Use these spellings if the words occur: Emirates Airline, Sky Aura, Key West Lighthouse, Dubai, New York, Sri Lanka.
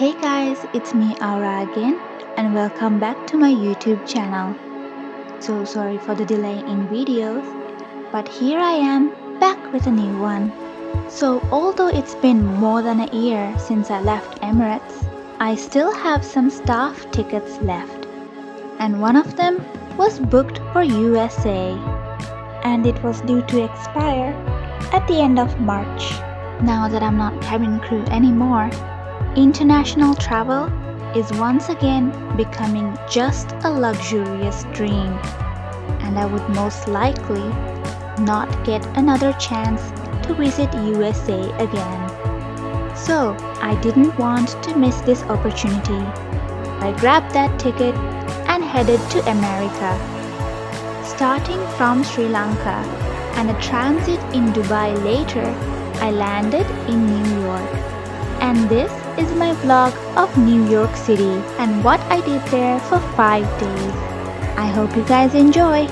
Hey guys, it's me Aura again and welcome back to my YouTube channel. So sorry for the delay in videos, but here I am back with a new one. So although it's been more than a year since I left Emirates, I still have some staff tickets left, and one of them was booked for USA, and it was due to expire at the end of March. Now that I'm not cabin crew anymore, international travel is once again becoming just a luxurious dream, and I would most likely not get another chance to visit USA again. So I didn't want to miss this opportunity. I grabbed that ticket and headed to America, starting from Sri Lanka, and a transit in Dubai later, I landed in New York. And this is my vlog of New York City and what I did there for 5 days. I hope you guys enjoy.